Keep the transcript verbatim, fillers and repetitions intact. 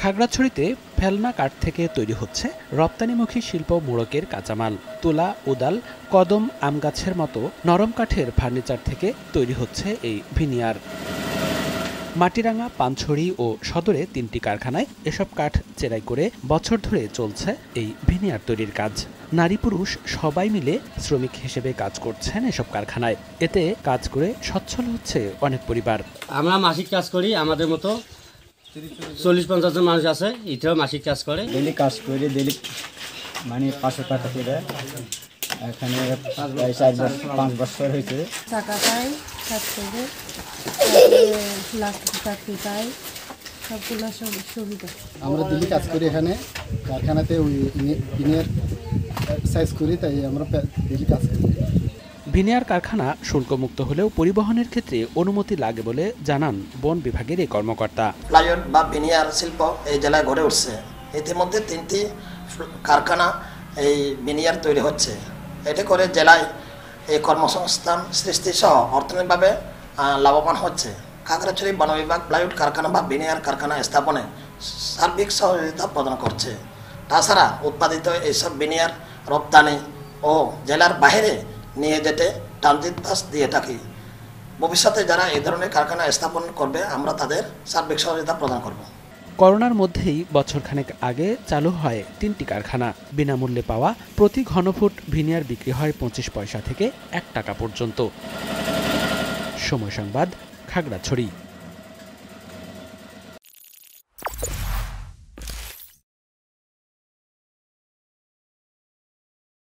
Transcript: খাগড়াছড়িতে ফেলনা কাঠ থেকে তৈরি হচ্ছে রপ্তানিমুখী শিল্প মোড়কের কাঁচামাল। তুলা, উদাল, কদম, আম গাছের মতো নরম কাঠের ফার্নিচার থেকে তৈরি হচ্ছে এই ভিনিয়ার। মাটিরাঙ্গা, পানছড়ি ও সদরে তিনটি কারখানায় এসব কাঠ চেরাই করে বছর ধরে চলছে এই ভিনিয়ার তৈরির কাজ। নারী পুরুষ সবাই মিলে শ্রমিক হিসেবে কাজ করছেন এসব কারখানায়। এতে কাজ করে সচ্ছল হচ্ছে অনেক পরিবার। আমরা মাসিক কাজ করি, আমাদের মতো চল্লিশ পঞ্চাশ জন মানুষ আছে, এটাও মাসিক কাজ করে। ডেলি কাজ করে ডেলি মানে পাঁচশো টাকা করে, এখানে পাঁচ বছর হয়েছে। টাকা পাই, চাকরি পাই, সবগুলো সুবিধা। আমরা ডেলি কাজ করি এখানে কারখানাতে, ওই ইঞ্জিনিয়ার সাইজ করি, তাই আমরা ডেলি কাজ করি। ভিনিয়ার কারখানা শুল্কমুক্ত হলেও পরিবহনের ক্ষেত্রে অনুমতি লাগে বলে জানান বন বিভাগের এই কর্মকর্তা। প্লাইউড বা ভিনিয়ার শিল্প এই জেলায় গড়ে উঠছে। ইতিমধ্যে তিনটি কারখানা এই ভিনিয়ার তৈরি হচ্ছে। এতে করে জেলায় এই কর্মসংস্থান সৃষ্টি সহ অর্থনৈতিকভাবে লাভবান হচ্ছে। খাগড়াছড়ি বন বিভাগ প্লাইউড কারখানা বা ভিনিয়ার কারখানা স্থাপনে সার্বিক সহযোগিতা প্রদান করছে। তাছাড়া উৎপাদিত এইসব ভিনিয়ার রপ্তানি ও জেলার বাইরে নিয়ে যেতে ট্রানজিট পাস দিয়ে থাকি। ভবিষ্যতে যারা এই ধরনের কারখানা স্থাপন করবে, আমরা তাদের সার্বিক সহযোগিতা প্রদান করব। করোনার মধ্যেই বছরখানেক আগে চালু হয় তিনটি কারখানা। বিনামূল্যে পাওয়া প্রতি ঘনফুট ভিনিয়ার বিক্রি হয় পঁচিশ পয়সা থেকে এক টাকা পর্যন্ত। সময় সংবাদ, খাগড়াছড়ি।